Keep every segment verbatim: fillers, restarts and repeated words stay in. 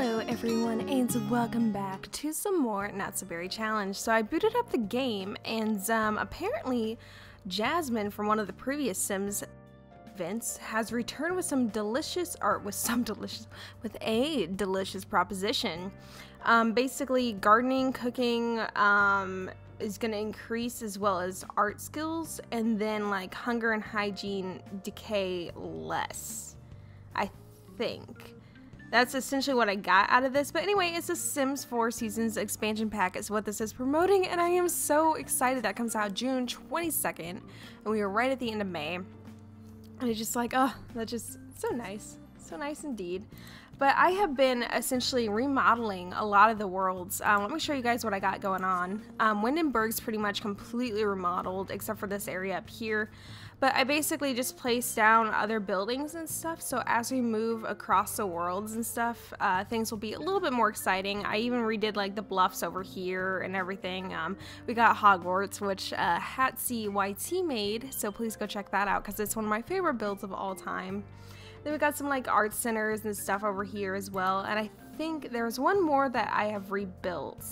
Hello everyone, and welcome back to some more Not So Berry Challenge. So I booted up the game, and um, apparently Jasmine from one of the previous Sims events has returned with some delicious, or with some delicious, with a delicious proposition. Um, basically, gardening, cooking um, is going to increase, as well as art skills, and then like hunger and hygiene decay less, I think. That's essentially what I got out of this. But anyway, it's a Sims four Seasons expansion pack is what this is promoting, and I am so excited. That comes out June twenty-second, and we are right at the end of May. And it's just like, oh, that's just so nice. So nice indeed. But I have been essentially remodeling a lot of the worlds. Um, let me show you guys what I got going on. Um, Windenburg's pretty much completely remodeled, except for this area up here. But I basically just placed down other buildings and stuff, so as we move across the worlds and stuff, uh, things will be a little bit more exciting. I even redid like the bluffs over here and everything. Um, we got Hogwarts, which uh, Hatsy Y T made, so please go check that out because it's one of my favorite builds of all time. Then we got some like art centers and stuff over here as well, and I think there's one more that I have rebuilt.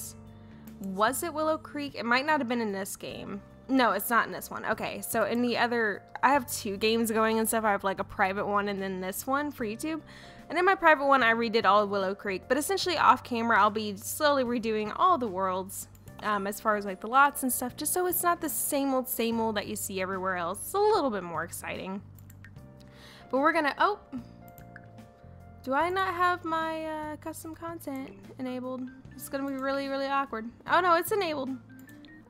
Was it Willow Creek? It might not have been in this game. No, it's not in this one. Okay, so in the other, I have two games going and stuff. I have like a private one and then this one for YouTube. And in my private one, I redid all of Willow Creek, but essentially off camera, I'll be slowly redoing all the worlds um, as far as like the lots and stuff, just so it's not the same old, same old that you see everywhere else. It's a little bit more exciting. But we're gonna, oh, do I not have my uh, custom content enabled? It's gonna be really, really awkward. Oh no, it's enabled.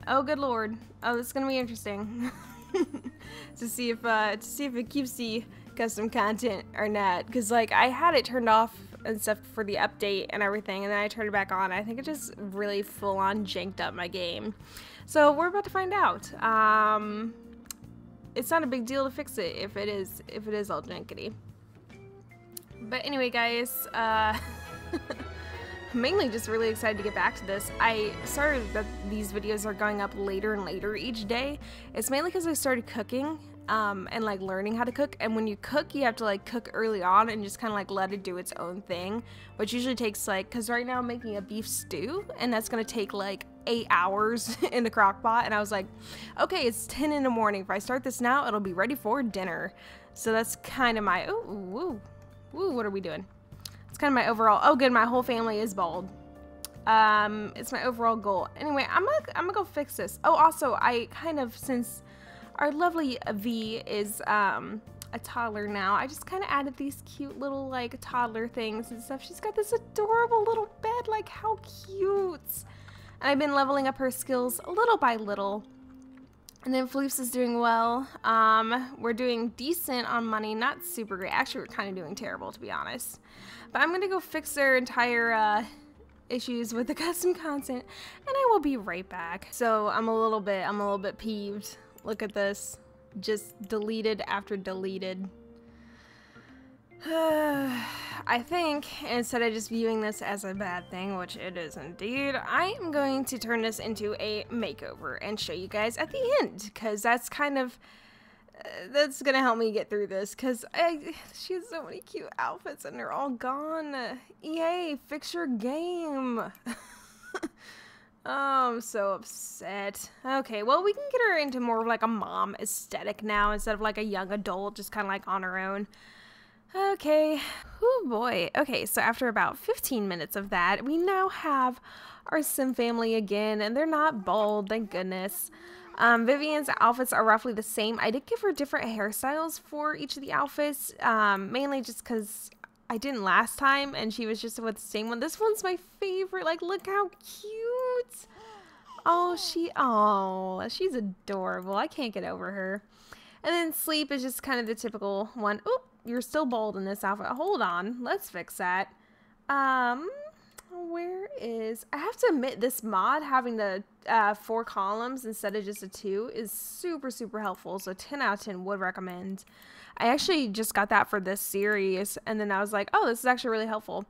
Oh good lord. Oh, it's gonna be interesting to see if uh, to see if it keeps the custom content or not. Cause like I had it turned off and stuff for the update and everything, and then I turned it back on. I think it just really full on janked up my game. So we're about to find out. Um, It's not a big deal to fix it if it is if it is all jankety. But anyway, guys, uh, mainly just really excited to get back to this. I sorry that these videos are going up later and later each day. It's mainly because I started cooking um, and like learning how to cook. And when you cook, you have to like cook early on and just kind of like let it do its own thing, which usually takes like, because right now I'm making a beef stew, and that's gonna take like eight hours in the crock pot, and I was like, okay, it's ten in the morning. If I start this now, it'll be ready for dinner. So that's kind of my, ooh, woo, woo, what are we doing? It's kind of my overall, oh good, my whole family is bald. Um, it's my overall goal. Anyway, I'm gonna, I'm gonna go fix this. Oh, also, I kind of, since our lovely V is um, a toddler now, I just kind of added these cute little, like, toddler things and stuff. She's got this adorable little bed, like, how cute. And I've been leveling up her skills little by little. And then Floofs is doing well. Um, we're doing decent on money, not super great. Actually, we're kind of doing terrible, to be honest. But I'm going to go fix their entire uh, issues with the custom content, and I will be right back. So I'm a little bit, I'm a little bit peeved. Look at this. Just deleted after deleted. I think instead of just viewing this as a bad thing, which it is indeed, I am going to turn this into a makeover and show you guys at the end, because that's kind of uh, that's gonna help me get through this, because I she has so many cute outfits and they're all gone. E A, fix your game. Oh, I'm so upset. Okay, well, we can get her into more of like a mom aesthetic now instead of like a young adult just kind of like on her own. Okay, oh boy. Okay, so after about fifteen minutes of that, we now have our Sim family again, and they're not bald, thank goodness. Um, Vivian's outfits are roughly the same. I did give her different hairstyles for each of the outfits, um, mainly just because I didn't last time, and she was just with the same one. This one's my favorite. Like, look how cute. Oh, she, oh, she's adorable. I can't get over her. And then Sleep is just kind of the typical one. Oop. You're still bald in this outfit. Hold on. Let's fix that. Um, where is... I have to admit, this mod, having the uh, four columns instead of just a two, is super, super helpful. So ten out of ten would recommend. I actually just got that for this series. And then I was like, oh, this is actually really helpful.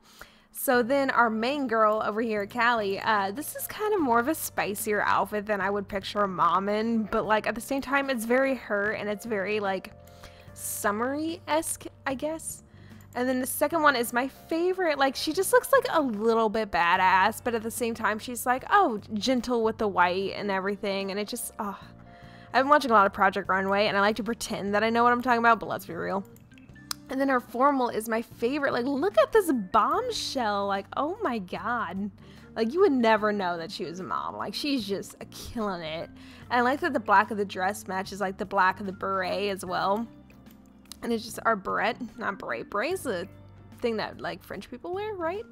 So then our main girl over here, Callie, uh, this is kind of more of a spicier outfit than I would picture a mom in. But, like, at the same time, it's very her, and it's very, like... summery-esque, I guess. And then the second one is my favorite. Like, she just looks like a little bit badass, but at the same time, she's like, oh, gentle with the white and everything. And it just, oh. I've been watching a lot of Project Runway, and I like to pretend that I know what I'm talking about, but let's be real. And then her formal is my favorite. Like, look at this bombshell. Like, oh my god. Like, you would never know that she was a model. Like, she's just killing it. And I like that the black of the dress matches, like, the black of the beret as well. And it's just our beret, not beret. Beret's the thing that, like, French people wear, right?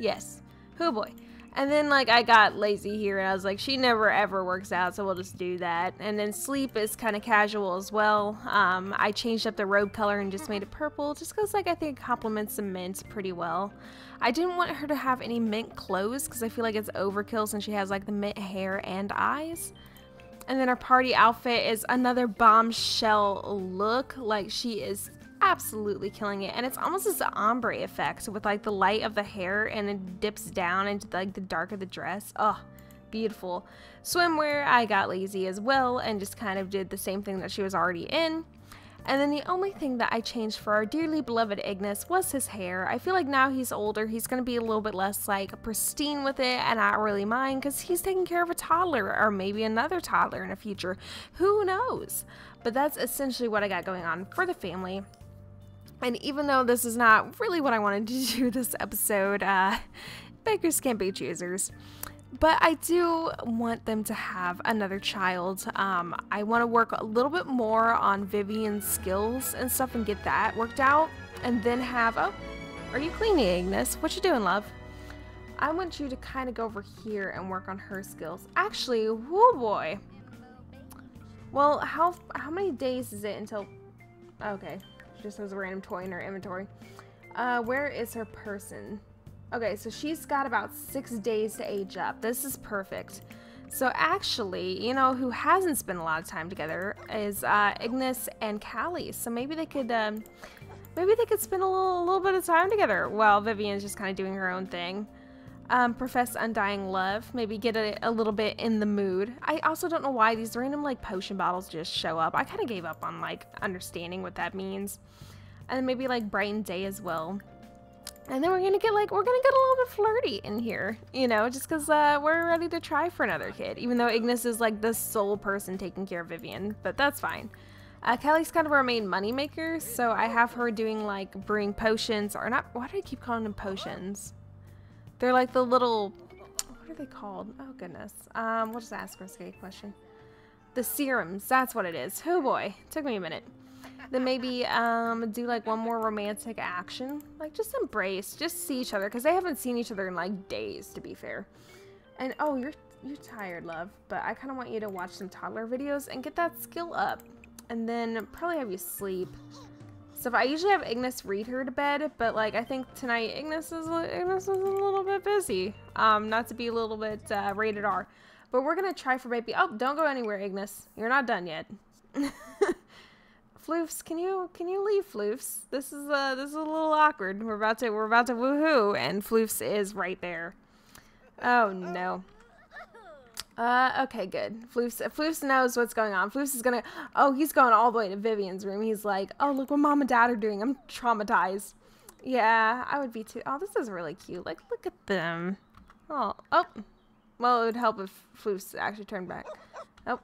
Yes. Oh, boy. And then, like, I got lazy here, and I was like, she never, ever works out, so we'll just do that. And then sleep is kind of casual as well. Um, I changed up the robe color and just made it purple, just because, like, I think it complements the mint pretty well. I didn't want her to have any mint clothes, because I feel like it's overkill since she has, like, the mint hair and eyes. And then her party outfit is another bombshell look. Like, she is absolutely killing it, and it's almost this ombre effect with, like, the light of the hair, and it dips down into, like, the dark of the dress. Oh, beautiful. Swimwear, I got lazy as well and just kind of did the same thing that she was already in. And then the only thing that I changed for our dearly beloved Ignis was his hair. I feel like now he's older, he's going to be a little bit less, like, pristine with it, and I don't really mind because he's taking care of a toddler, or maybe another toddler in the future. Who knows? But that's essentially what I got going on for the family. And even though this is not really what I wanted to do this episode, uh, beggars can't be choosers. But I do want them to have another child. Um, I want to work a little bit more on Vivian's skills and stuff and get that worked out. And then have, oh, are you cleaning, Ignis? What you doing, love? I want you to kind of go over here and work on her skills. Actually, whoa boy. Well, how, how many days is it until, okay. Just has a random toy in her inventory. Uh, where is her person? Okay, so she's got about six days to age up. This is perfect. So actually, you know who hasn't spent a lot of time together is uh, Ignis and Callie. So maybe they could, um, maybe they could spend a little, a little bit of time together while Vivian's just kind of doing her own thing. Um, profess undying love. Maybe get a, a little bit in the mood. I also don't know why these random, like, potion bottles just show up. I kind of gave up on, like, understanding what that means. And then maybe, like, brighten day as well. And then we're gonna get, like, we're gonna get a little bit flirty in here, you know, just because uh, we're ready to try for another kid. Even though Ignis is, like, the sole person taking care of Vivian, but that's fine. Uh, Callie's kind of our main moneymaker, so I have her doing, like, brewing potions, or not. Why do I keep calling them potions? They're like the little, what are they called? Oh, goodness. Um, we'll just ask her a question. The serums, that's what it is. Oh, boy. Took me a minute. Then maybe um, do, like, one more romantic action. Like, just embrace. Just see each other. Because they haven't seen each other in, like, days, to be fair. And, oh, you're, you're tired, love. But I kind of want you to watch some toddler videos and get that skill up. And then probably have you sleep. So if I usually have Ignis read her to bed, but, like, I think tonight Ignis is, Ignis is a little bit busy. Um, not to be a little bit uh, rated R. But we're going to try for baby. Oh, don't go anywhere, Ignis. You're not done yet. Floofs, can you can you leave, Floofs? This is uh this is a little awkward. We're about to we're about to woohoo, and Floofs is right there. Oh no. Uh, okay, good. Floofs, Floofs knows what's going on. Floofs is gonna, oh, he's going all the way to Vivian's room. He's like, oh, look what mom and dad are doing. I'm traumatized. Yeah, I would be too. Oh, this is really cute. Like, look at them. Oh, oh. Well, it would help if Floofs actually turned back. Oh.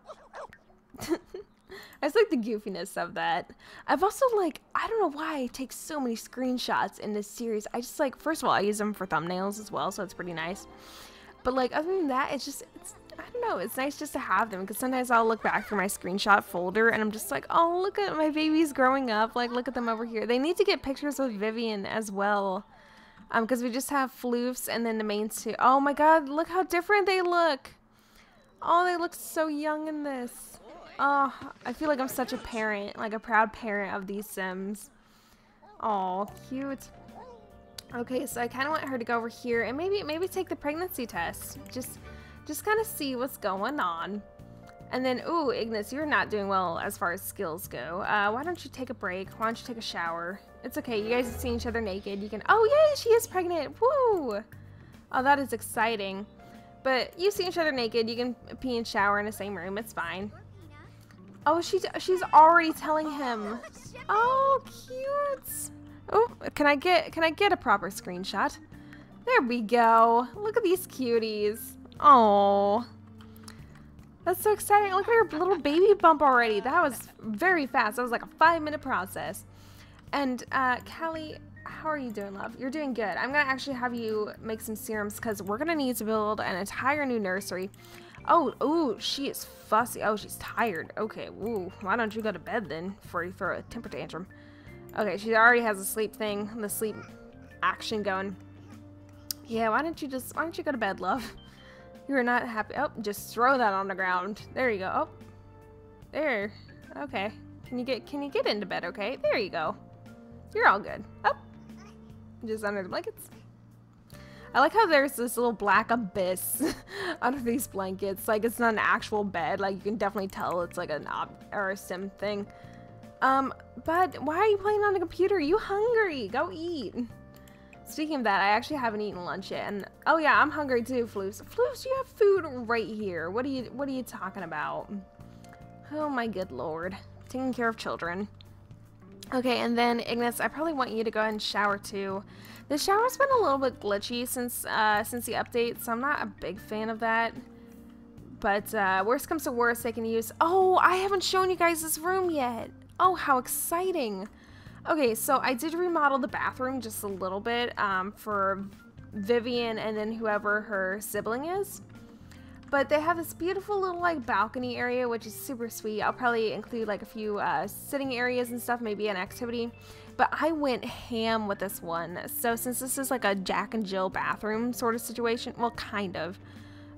I just like the goofiness of that. I've also, like, I don't know why I take so many screenshots in this series. I just, like, first of all, I use them for thumbnails as well, so it's pretty nice. But, like, other than that, it's just, it's, I don't know, it's nice just to have them, because sometimes I'll look back through my screenshot folder and I'm just like, oh, look at my babies growing up, like, look at them over here. They need to get pictures with Vivian as well, um, because we just have Floofs and then the main two. Oh my god, look how different they look. Oh, they look so young in this. Oh, I feel like I'm such a parent, like a proud parent of these Sims. Oh, cute. Okay, so I kind of want her to go over here and maybe maybe take the pregnancy test. Just just kind of see what's going on. And then, ooh, Ignis, you're not doing well as far as skills go. Uh, why don't you take a break? Why don't you take a shower? It's okay. You guys have seen each other naked. You can, oh, yay, she is pregnant. Woo! Oh, that is exciting. But you've seen each other naked. You can pee and shower in the same room. It's fine. Oh, she's, she's already telling him. Oh, cute. Oh, can I get can I get a proper screenshot? There we go. Look at these cuties. Oh, that's so exciting. Look at her little baby bump already. That was very fast. That was like a five minute process. And uh, Callie, how are you doing, love? You're doing good. I'm gonna actually have you make some serums because we're gonna need to build an entire new nursery. Oh, ooh, she is fussy. Oh, she's tired. Okay, ooh, why don't you go to bed then before you throw a temper tantrum? Okay, she already has a sleep thing, the sleep action going. Yeah, why don't you just, why don't you go to bed, love? You're not happy. Oh, just throw that on the ground. There you go. Oh, there. Okay. Can you get, can you get into bed? Okay. There you go. You're all good. Oh, just under the blankets. I like how there's this little black abyss under these blankets. Like, it's not an actual bed. Like, you can definitely tell it's like an op or a sim thing. Um, but why are you playing on the computer? You hungry? Go eat. Speaking of that, I actually haven't eaten lunch yet, and oh yeah, I'm hungry too, Floofs. Floofs, you have food right here. What are you What are you talking about? Oh my good lord, taking care of children. Okay, and then Ignis, I probably want you to go ahead and shower too. The shower's been a little bit glitchy since uh, since the update, so I'm not a big fan of that. But uh, worst comes to worst, they can use. Oh, I haven't shown you guys this room yet. Oh, how exciting! Okay, so I did remodel the bathroom just a little bit um, for Vivian and then whoever her sibling is. But they have this beautiful little like balcony area, which is super sweet. I'll probably include like a few uh, sitting areas and stuff, maybe an activity. But I went ham with this one. So since this is like a Jack and Jill bathroom sort of situation, well, kind of,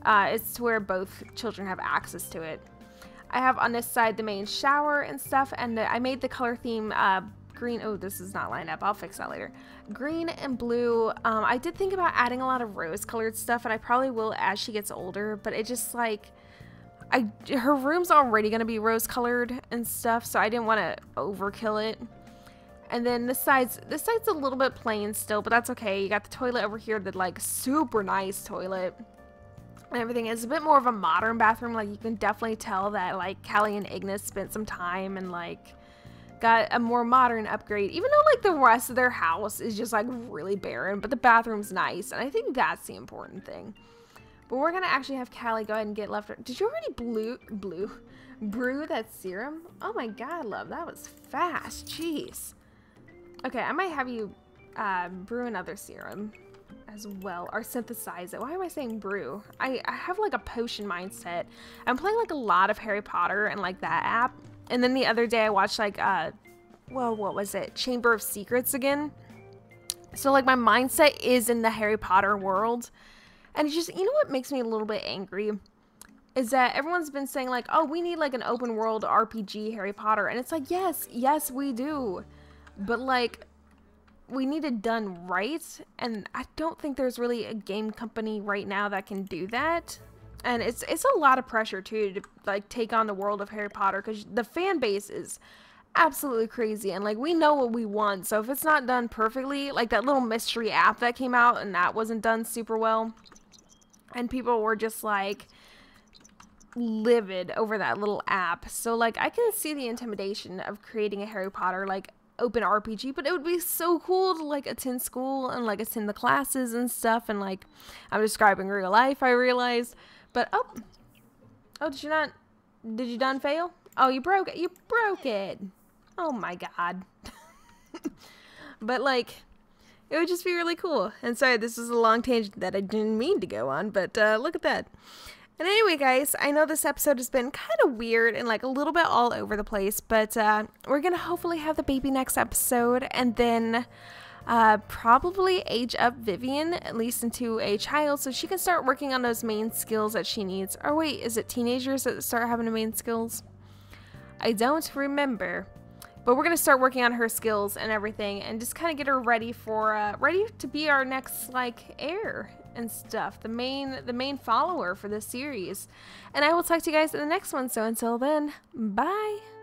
uh, it's to where both children have access to it. I have on this side the main shower and stuff, and I made the color theme uh, green. Oh, this is not lined up. I'll fix that later. Green and blue. Um, I did think about adding a lot of rose-colored stuff, and I probably will as she gets older. But it just like, I her room's already gonna be rose-colored and stuff, so I didn't want to overkill it. And then this side's this side's a little bit plain still, but that's okay. You got the toilet over here, the like super nice toilet, and everything. It's a bit more of a modern bathroom. Like you can definitely tell that like Callie and Ignis spent some time and like. Got a more modern upgrade, even though like the rest of their house is just like really barren, but the bathroom's nice, and I think that's the important thing. But we're gonna actually have Callie go ahead and get left. Did you already blue blue brew that serum? Oh my god, love, that was fast. Jeez. Okay, I might have you uh, brew another serum as well, or synthesize it. Why am I saying brew? I, I have like a potion mindset. I'm playing like a lot of Harry Potter and like that app. And then the other day I watched like, uh, well, what was it? Chamber of Secrets again. So like my mindset is in the Harry Potter world. And it's just, you know what makes me a little bit angry? Is that everyone's been saying like, oh, we need like an open world R P G Harry Potter. And it's like, yes, yes we do. But like, we need it done right. And I don't think there's really a game company right now that can do that. And it's it's a lot of pressure too to like take on the world of Harry Potter, because the fan base is absolutely crazy, and like we know what we want. So if it's not done perfectly, like that little mystery app that came out and that wasn't done super well, and people were just like livid over that little app. So like I can see the intimidation of creating a Harry Potter like open R P G, but it would be so cool to like attend school and like attend the classes and stuff. And like I'm describing real life, I realized. But oh, oh, did you not? Did you done fail? Oh, you broke it. You broke it. Oh my god. But like, it would just be really cool. And sorry, this is a long tangent that I didn't mean to go on. But uh, look at that. And anyway, guys, I know this episode has been kind of weird and like a little bit all over the place. But uh, we're gonna hopefully have the baby next episode, and then. Uh, probably age up Vivian, at least into a child, so she can start working on those main skills that she needs. Or wait, is it teenagers that start having the main skills? I don't remember. But we're going to start working on her skills and everything, and just kind of get her ready for, uh, ready to be our next, like, heir and stuff. The main, the main follower for this series. And I will talk to you guys in the next one, so until then, bye!